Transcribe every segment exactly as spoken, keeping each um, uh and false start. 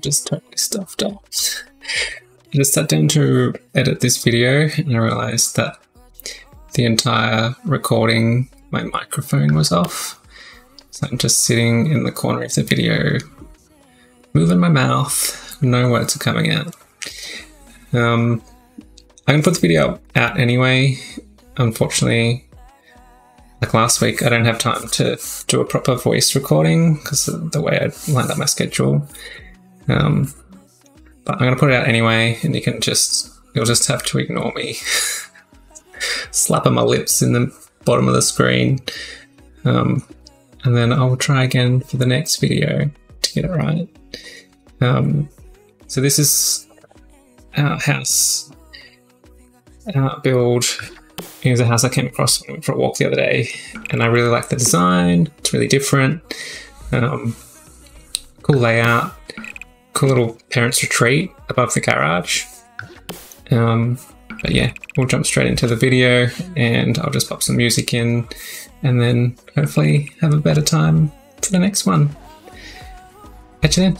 just totally stuffed up. I just sat down to edit this video and I realized that the entire recording, my microphone was off. So I'm just sitting in the corner of the video, moving my mouth, no words are coming out. Um, I'm going to put the video out anyway. Unfortunately, like last week, I don't have time to do a proper voice recording because of the way I lined up my schedule. Um, but I'm going to put it out anyway, and you can just, you'll just have to ignore me. Slapping my lips in the bottom of the screen. Um, and then I'll try again for the next video to get it right. Um, so this is our house, our build. Here's a house I came across when we went for a walk the other day, and I really like the design. It's really different. Um, cool layout. Cool little parents' retreat above the garage. Um, but yeah, we'll jump straight into the video, and I'll just pop some music in, and then hopefully have a better time for the next one. Catch you then.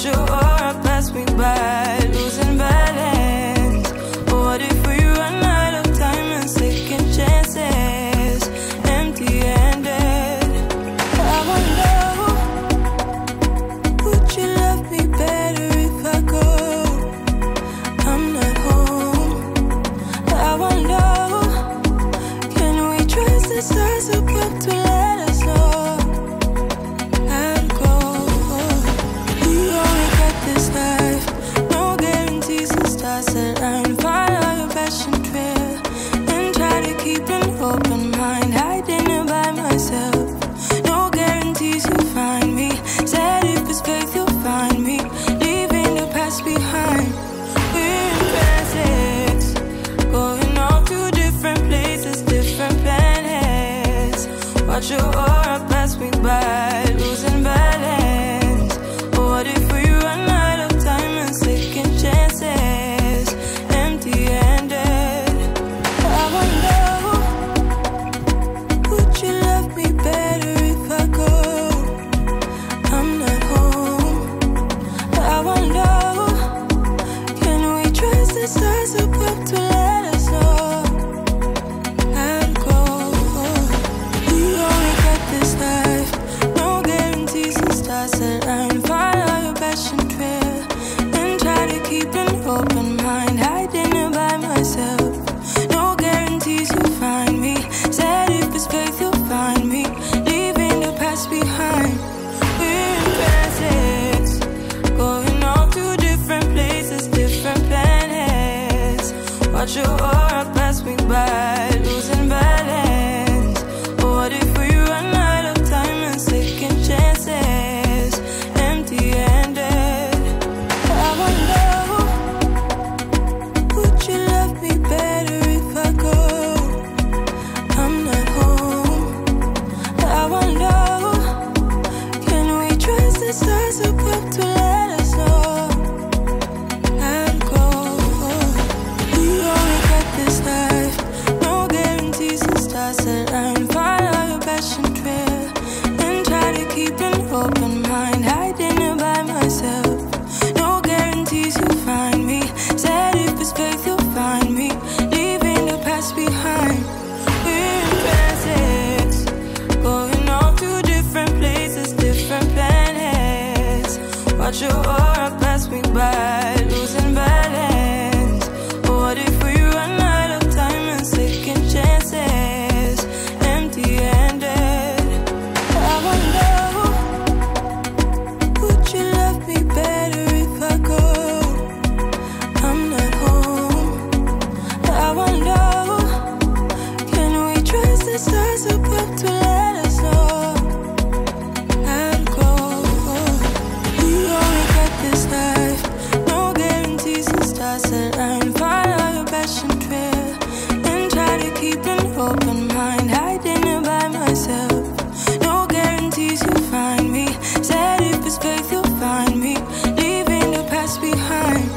You all pass me by, losing balance. What if we run out of time and second chances, empty-handed? I want love. Would you love me better if I go? I'm not home. I want love. Can we trust the stars above to let us know? You all pass me by, losing balance. What if we run out of time and second chances, empty-handed? I want love. Would you love me better if I go? I'm not home. I want love. Can we trust the stars above to let us know? You all pass me by, losing balance. What if we run out of time and second chances, empty-handed? I want love. Would you love me better if I go? I'm not home. I want love. Can we trust the stars above to let us know? You all pass me by, losing balance. What if we run out of time and second chances, empty-handed? I want love. Would you love me better if I go? I'm not home. I set around follow your passion trail and try to keep an open mind, hiding it by myself. No guarantees you'll find me. Said if it's faith you'll find me, leaving the past behind.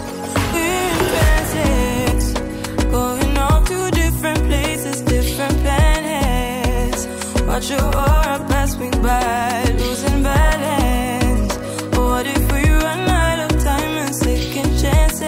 We're in transits, going off to different places, different planets. Watch your aura pass me by, losing balance. What if we run out of time and second chances?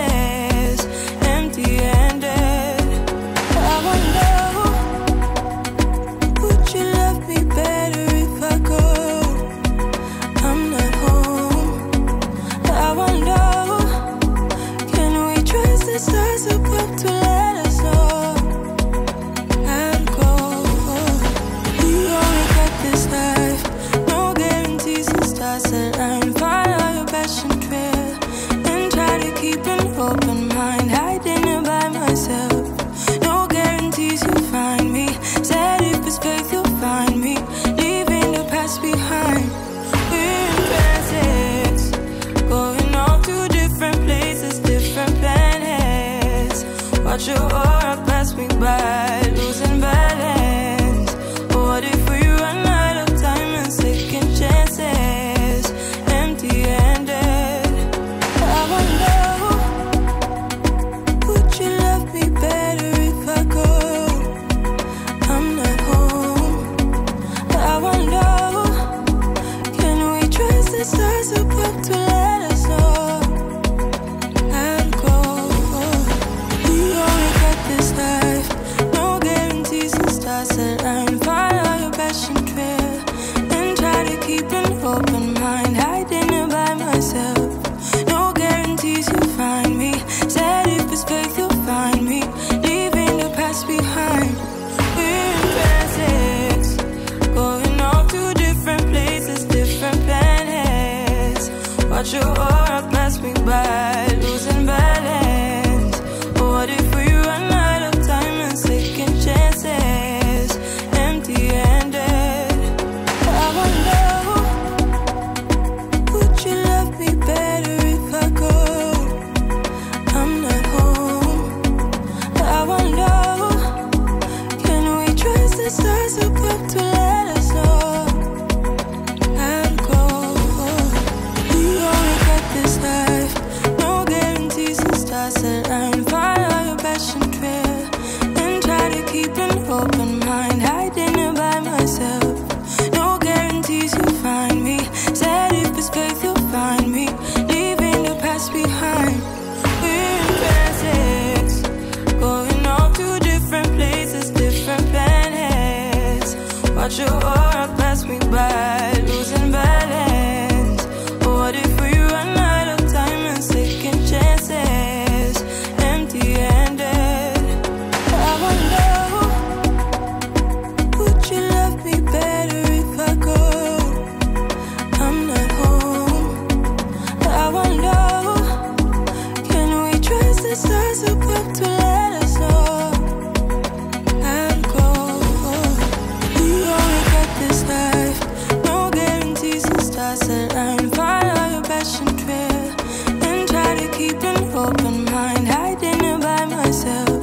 Your aura passed me by, losing balance. What if we run out of time and second chances, empty-handed? I wonder, would you love me better if I go? I'm not home. I wonder, can we trust the stars above to let us know? And follow your passion trail and try to keep an open mind, hiding it by myself. No guarantees you'll find me. Said if it's faith you'll find me, leaving the past behind. We're in transits, going off to different places, different planets. Watch your aura pass me by, losing balance. What if we run out of time and second chances? Stars above to let us know and go. We only got this life, no guarantees and stars around. Follow your passion trail and try to keep an open mind, hiding it by myself.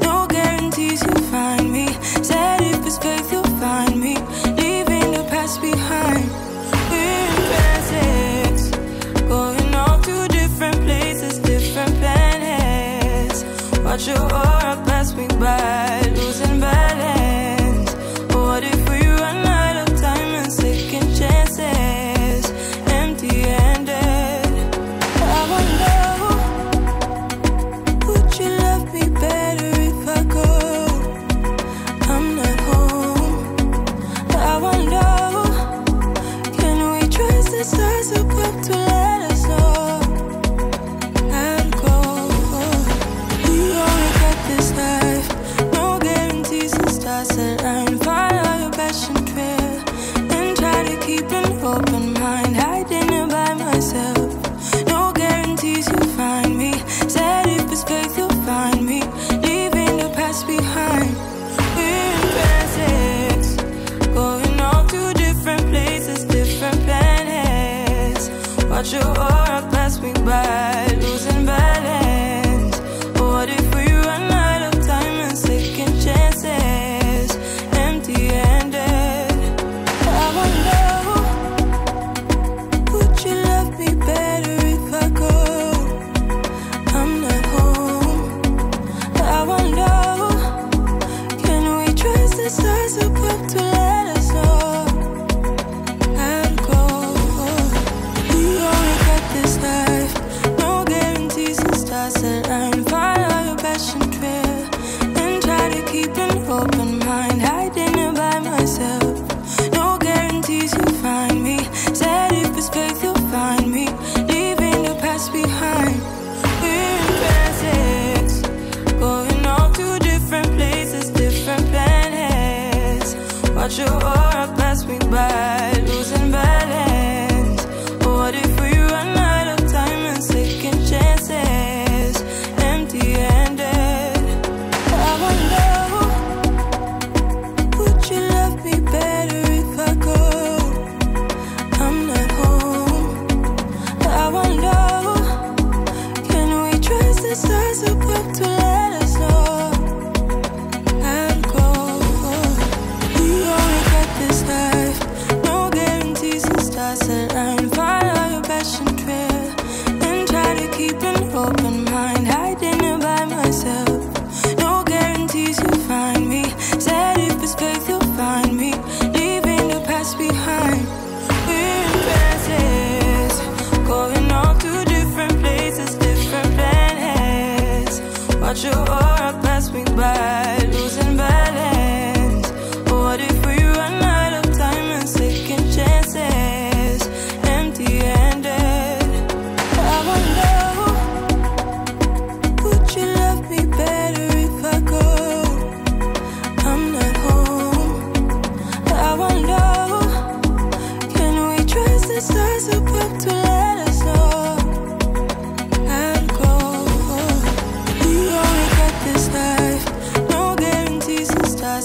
No guarantees you'll find me. Said if it's faith you'll find me, leaving the past behind. We're in transits, going off to different places, different planets. Watch your aura pass me by, losing balance. What if we run out of time and second chances, empty-handed? I wonder, would you love me better if I go? I'm not home. I wonder, can we trust the stars above to let us know? And follow your passion trail and try to keep an open mind, hiding it by myself. No guarantees you'll find me. Said if it's faith you'll find me, leaving the past behind. We're in transits, going off to different places, different planets. Watch your aura pass me by, losing balance. What if we run out of time and second chances? Stars above to let us know and go. We only got you or I'll pass me by, losing balance. What if we run out of time and second chances, empty-handed? I won't know, would you love me better if I go? I'm not home. I won't know, can we trust the stars above to let us know?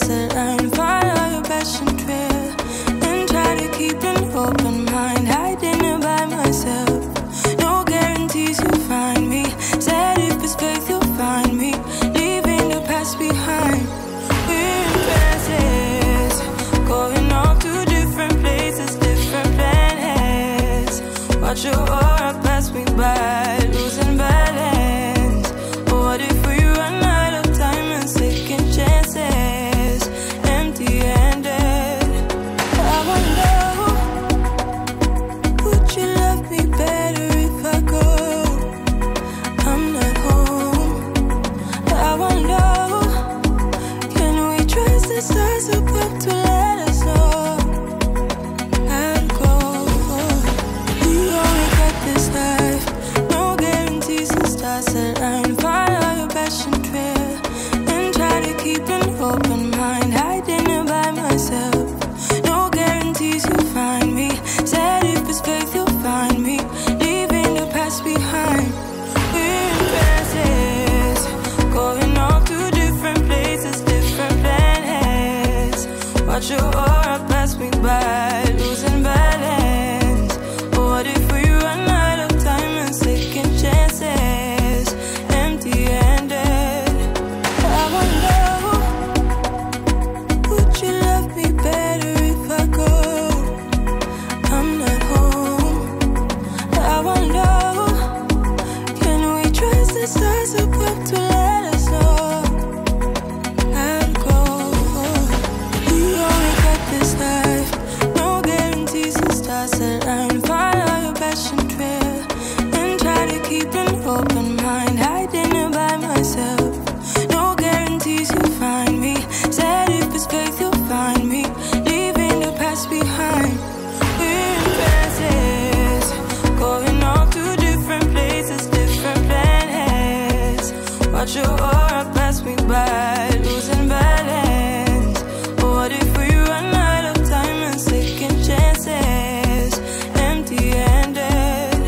And I'm fine on your passion trail, and try to keep an open mind, hiding it by myself. No guarantees you'll find me, said if it's faith you'll find me, leaving the past behind. We're in places, going off to different places, different planets. Watch your aura pass me by, losing balance. What if we run out of time and second chances? Watch your aura pass me by, losing balance. What if we run out of time and second chances, empty-handed? I won't know, would you love me better if I go? I'm not home. I won't know, can we trust the stars above to let us know? And I'm fine on your passion trail, and try to keep an open mind, hiding it by myself. No guarantees you'll find me, said if it's faith you'll find me, leaving the past behind. We're in passes, going off to different places, different planets. Watch your aura pass me by, losing balance. What if we run out of time and second chances? Empty-handed.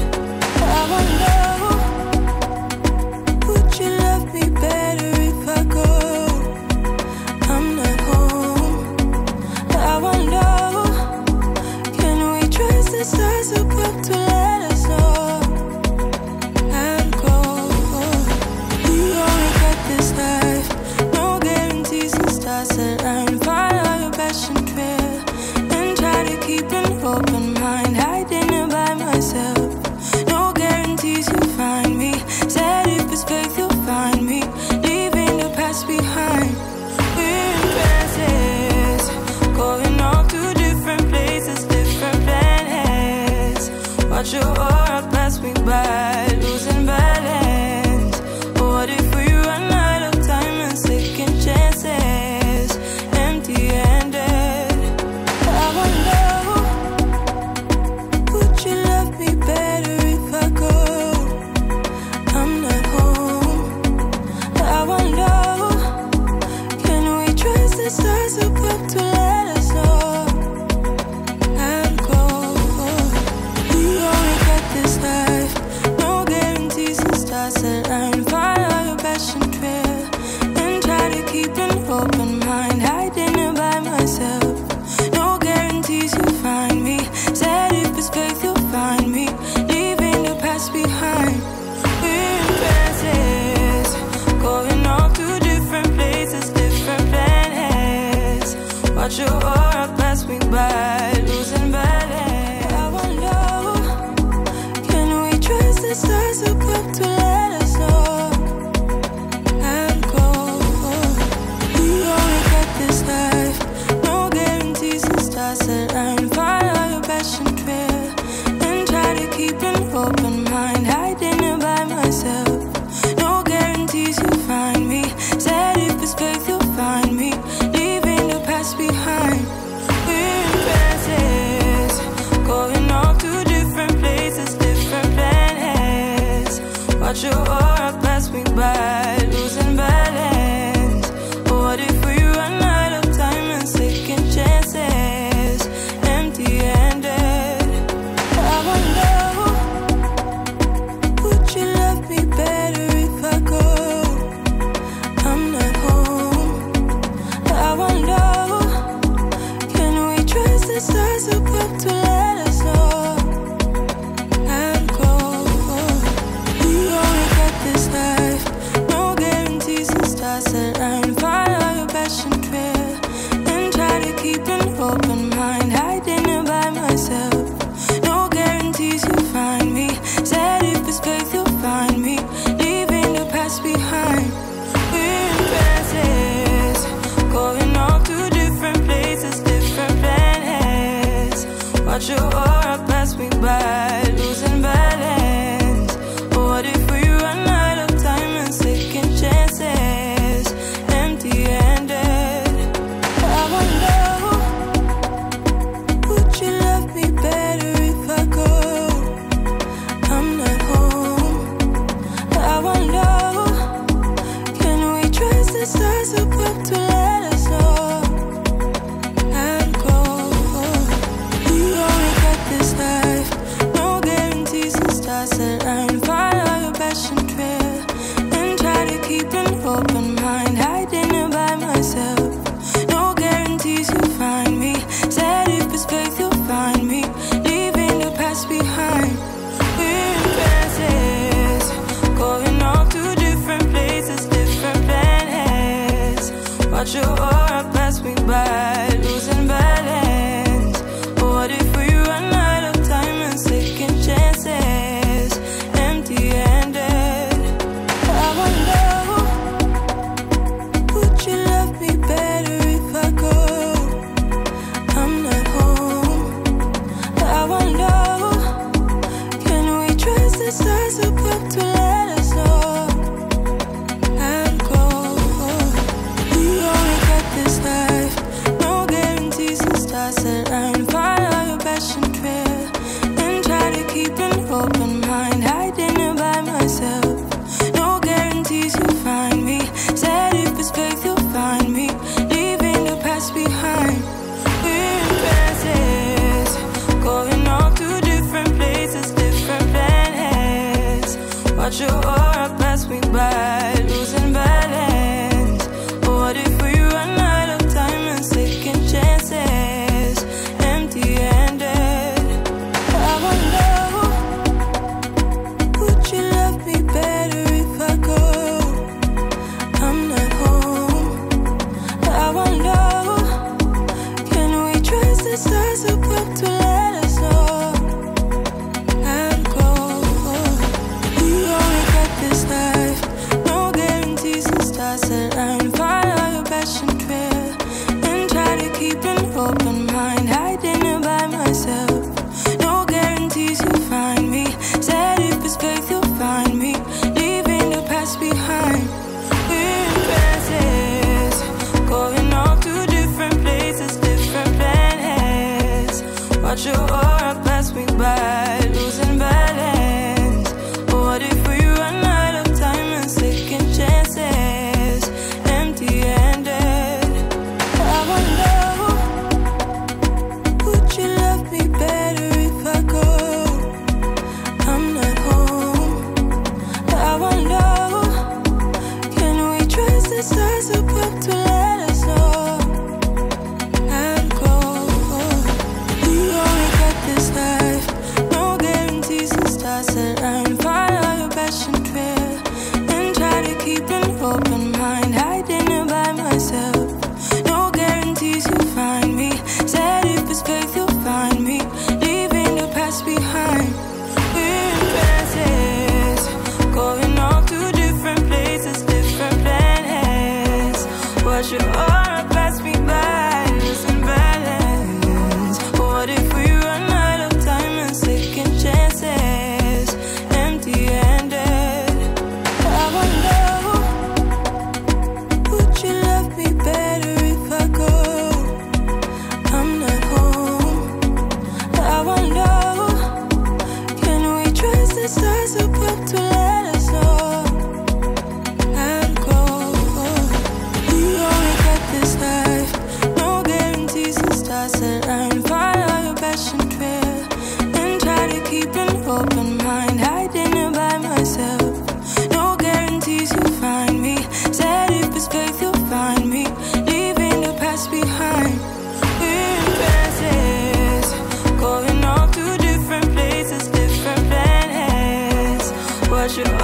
I won't know, Watch your aura pass me by, losing balance. What if we run out of time and second chances, empty-handed? I wonder, would you love me better if I go? I'm not home. I wonder, can we trust the stars above to let us know? Your aura pass me by, losing balance. What if we run out of time and second chances, empty-handed? I wonder, would you love me better if I go? I'm not home. I wonder, can we trust the stars above to let us know? Open mind, hiding it by myself. No guarantees you'll find me. Said if it's faith, you'll find me. Leaving the past behind. We're in fences, going off to different places, different planets. Watch your aura pass me by, losing balance. What if we run out of time and second chances, empty-handed? I wonder, stars above to let us know and go. We only got this life, no guarantees. And stars around, follow your passion trail and try to keep an open mind. Hiding it by myself, no guarantees you'll find me. Said if it's faith, you'll find me. Leaving the past behind. We're in passes, going off to different places, different places. Watch your aura pass me by, losing balance. What if we run out of time and second chances, empty-handed? I wonder, would you love me better if I go? I'm not home. I wonder, can we trust the stars above to let us know? Open mind, hiding it by myself. No guarantees you'll find me. Said if it's faith, you'll find me. Leaving the past behind. We're in fences, going off to different places, different planets. Watch your aura pass me by, losing balance. What if we run out of time?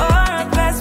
Stars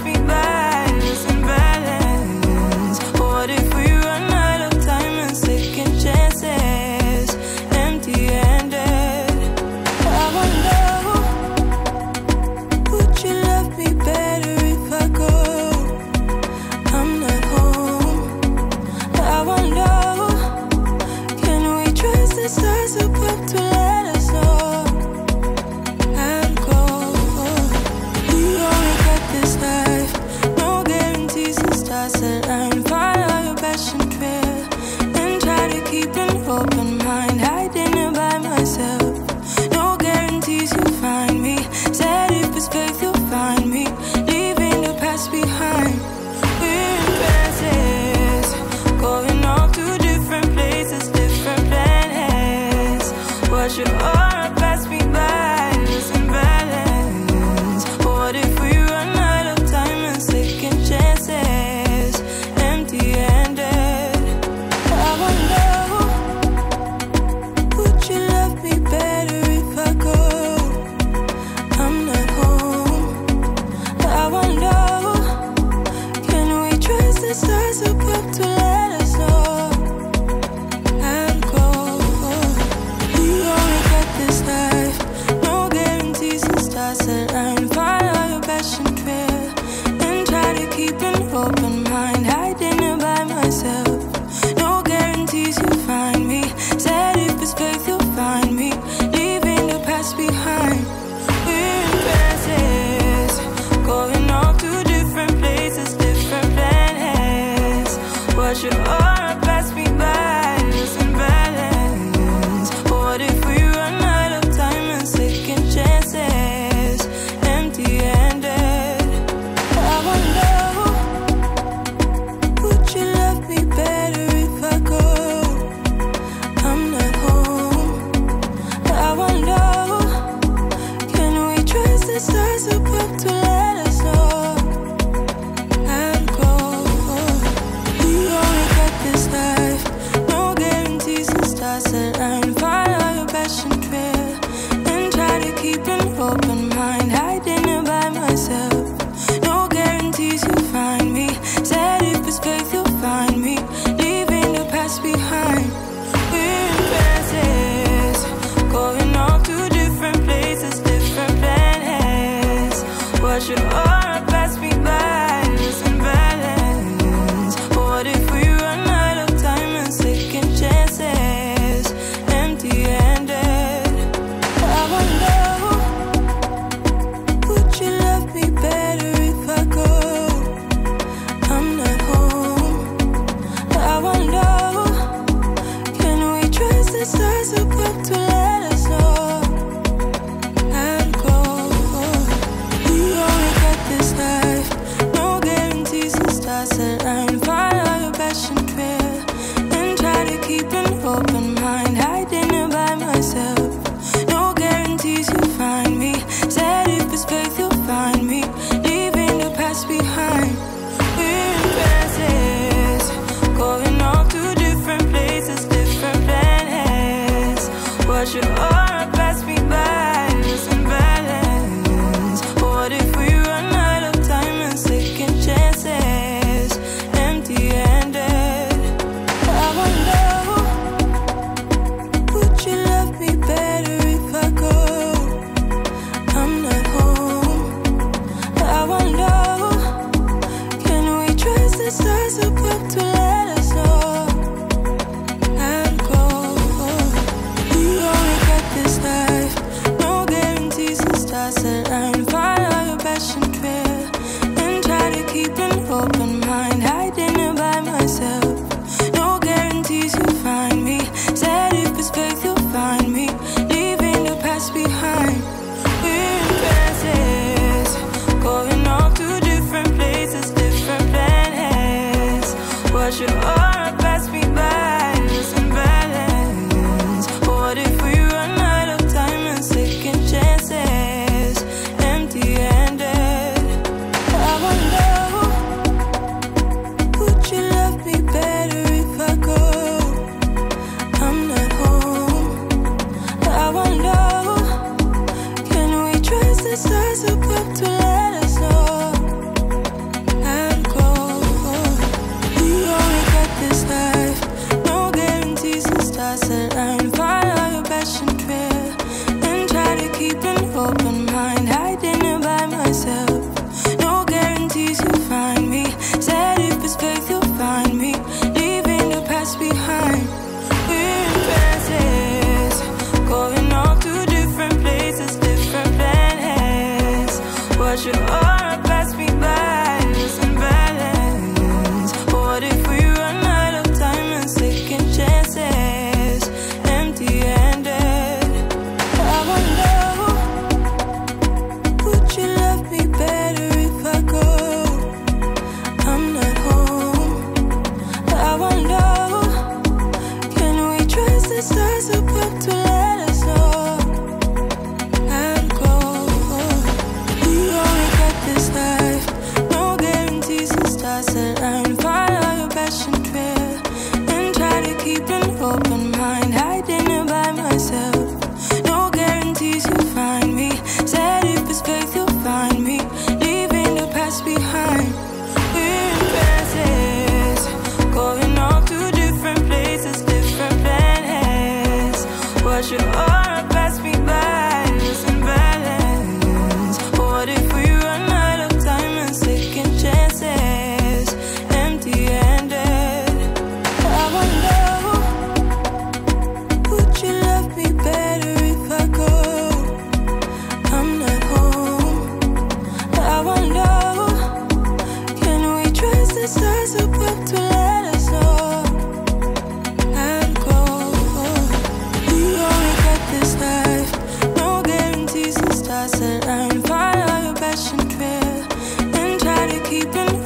above to let us know.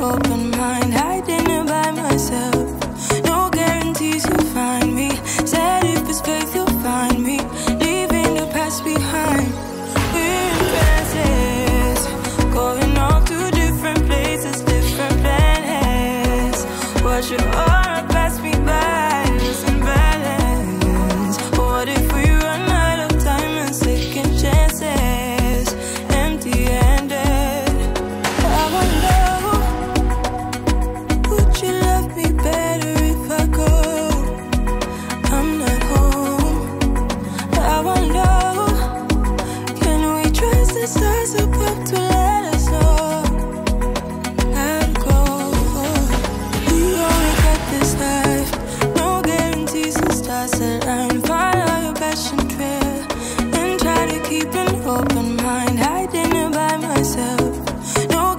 open mind, hiding it by myself. No guarantees you'll find me. Said if it's faith you'll find me, leaving the past behind. We're in places, going all to different places, different planets. What you are pass me by, losing balance. What if we run out of time and second chances, empty-handed? Stars above to let us know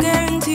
and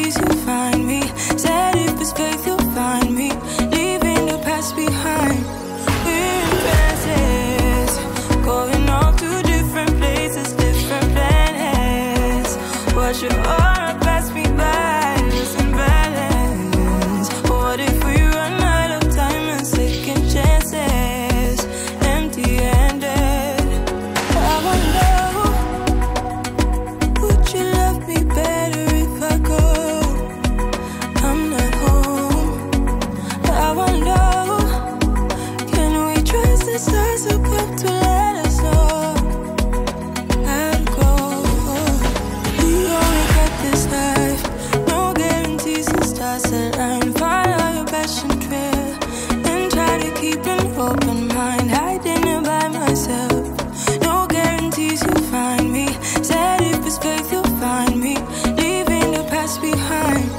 go. We only got this life, no guarantees and stars align. Follow your passion trail and try to keep an open mind. Hiding it by myself, no guarantees you'll find me. Said if it's faith you'll find me, leaving the past behind.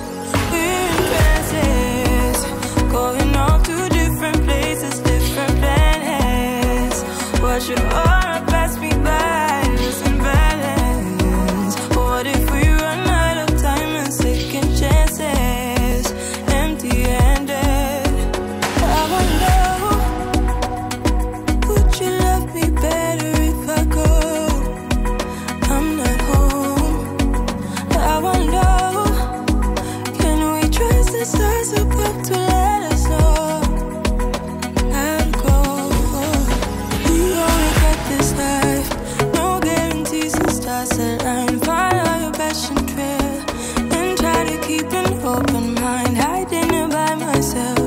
We're in places, going all to different places, different places. But you are a pass me by, losing balance. What if we run out of time and second chances, empty-handed? I wonder, would you love me better if I go? I'm not home. I wonder, can we trust the stars above to let us know? And follow your passion trail and try to keep an open mind. Hiding it by myself,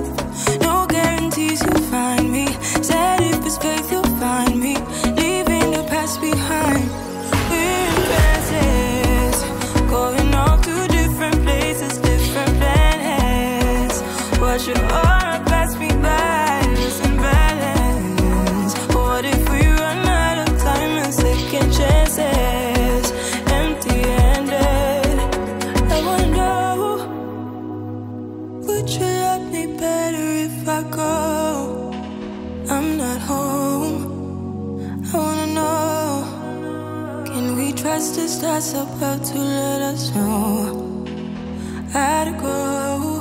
no guarantees you'll find me. Said if it's faith you'll find me, leaving the past behind. We're in places, going all to different places, different planets. What you are pass me by, losing balance. What if we run out of time and second chances? Stars above to let us know and go. We only got this life, no guarantees and stars align. Follow your passion trail and try to keep an open mind. Hiding it by myself, no guarantees you'll find me. Said if it's faith you'll find me, leaving the past behind. We're in places, going all to different places, different planets. What you are pass me by, losing balance. What if we run out of time and second chances, empty-handed? I wonder, would you love me better if I go? I'm not home. I wanna know, can we trust the stars above to let us know I'd go?